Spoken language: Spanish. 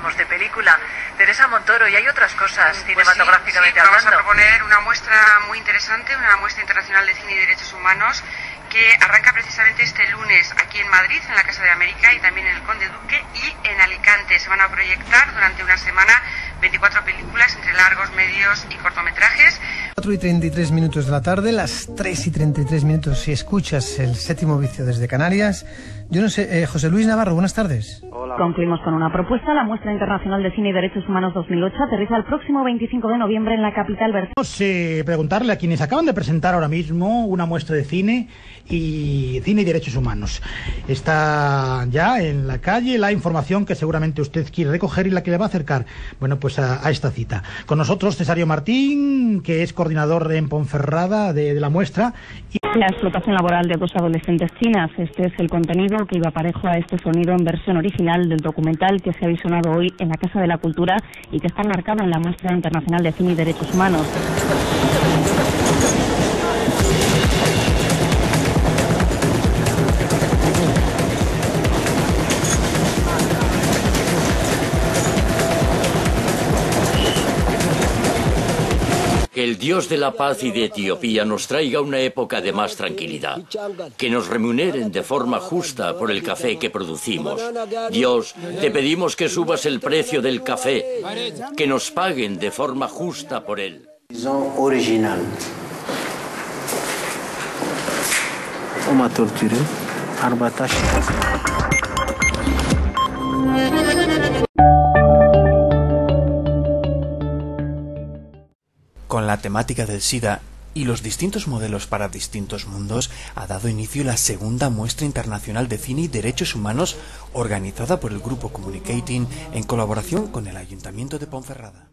hablaremos de película, Teresa Montoro, y hay otras cosas cinematográficamente hablando. Vamos a proponer una muestra muy interesante, una muestra internacional de cine y derechos humanos, que arranca precisamente este lunes aquí en Madrid, en la Casa de América, y también en el Conde Duque, y en Alicante. Se van a proyectar durante una semana 24 películas entre largos, medios y cortometrajes. 4:33 de la tarde, las 3:33 si escuchas El Séptimo Vicio desde Canarias. Yo no sé, José Luis Navarro, buenas tardes. Hola. Concluimos con una propuesta. La Muestra Internacional de Cine y Derechos Humanos 2008 aterriza el próximo 25 de noviembre en la capital verde. Vamos a preguntarle a quienes acaban de presentar ahora mismo una muestra de cine y derechos humanos. Está ya en la calle la información que seguramente usted quiere recoger y la que le va a acercar, bueno, pues a esta cita. Con nosotros Cesario Martín, que es coordinador en Ponferrada de la muestra. La explotación laboral de dos adolescentes chinas. Este es el contenido que iba parejo a este sonido en versión original del documental que se ha visionado hoy en la Casa de la Cultura y que está enmarcado en la Muestra Internacional de Cine y Derechos Humanos. Que el Dios de la paz y de Etiopía nos traiga una época de más tranquilidad. Que nos remuneren de forma justa por el café que producimos. Dios, te pedimos que subas el precio del café. Que nos paguen de forma justa por él. Original. Con la temática del SIDA y los distintos modelos para distintos mundos, ha dado inicio la segunda Muestra Internacional de Cine y Derechos Humanos, organizada por el Grupo Communicating en colaboración con el Ayuntamiento de Ponferrada.